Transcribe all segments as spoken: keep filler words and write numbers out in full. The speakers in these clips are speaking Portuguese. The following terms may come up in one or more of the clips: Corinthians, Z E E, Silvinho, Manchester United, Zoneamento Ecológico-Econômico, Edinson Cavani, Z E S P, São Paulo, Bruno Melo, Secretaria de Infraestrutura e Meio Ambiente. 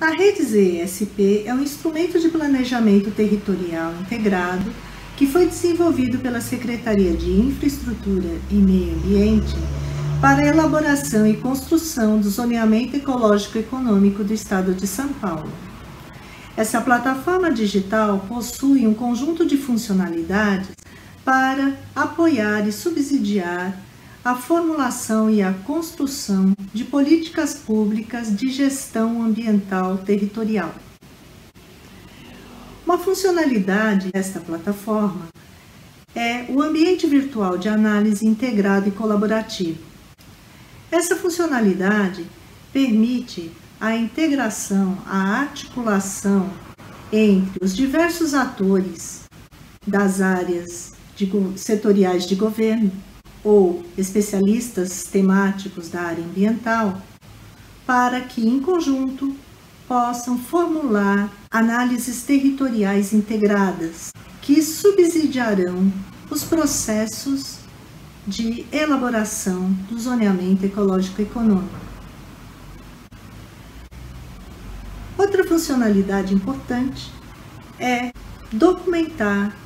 A rede Z E S P é um instrumento de planejamento territorial integrado que foi desenvolvido pela Secretaria de Infraestrutura e Meio Ambiente para a elaboração e construção do zoneamento ecológico-econômico do Estado de São Paulo. Essa plataforma digital possui um conjunto de funcionalidades para apoiar e subsidiar a formulação e a construção de políticas públicas de gestão ambiental territorial. Uma funcionalidade desta plataforma é o ambiente virtual de análise integrado e colaborativo. Essa funcionalidade permite a integração, a articulação entre os diversos atores das áreas de, setoriais de governo ou especialistas temáticos da área ambiental, para que, em conjunto, possam formular análises territoriais integradas que subsidiarão os processos de elaboração do zoneamento ecológico-econômico. Outra funcionalidade importante é documentar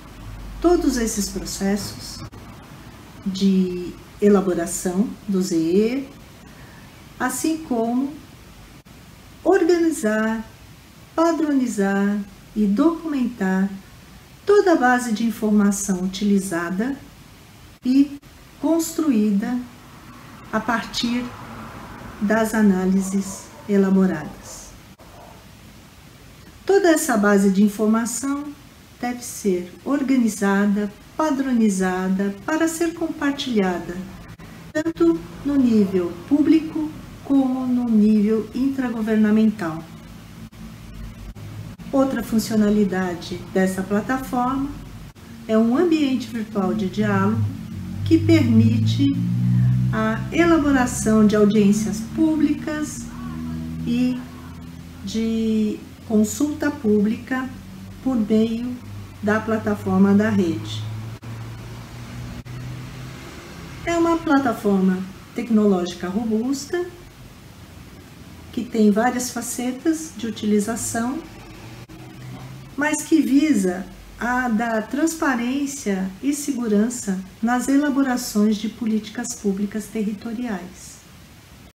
todos esses processos de elaboração do Z E E, assim como organizar, padronizar e documentar toda a base de informação utilizada e construída a partir das análises elaboradas. Toda essa base de informação deve ser organizada, padronizada para ser compartilhada, tanto no nível público como no nível intragovernamental. Outra funcionalidade dessa plataforma é um ambiente virtual de diálogo que permite a elaboração de audiências públicas e de consulta pública por meio da plataforma da rede. É uma plataforma tecnológica robusta, que tem várias facetas de utilização, mas que visa a dar transparência e segurança nas elaborações de políticas públicas territoriais.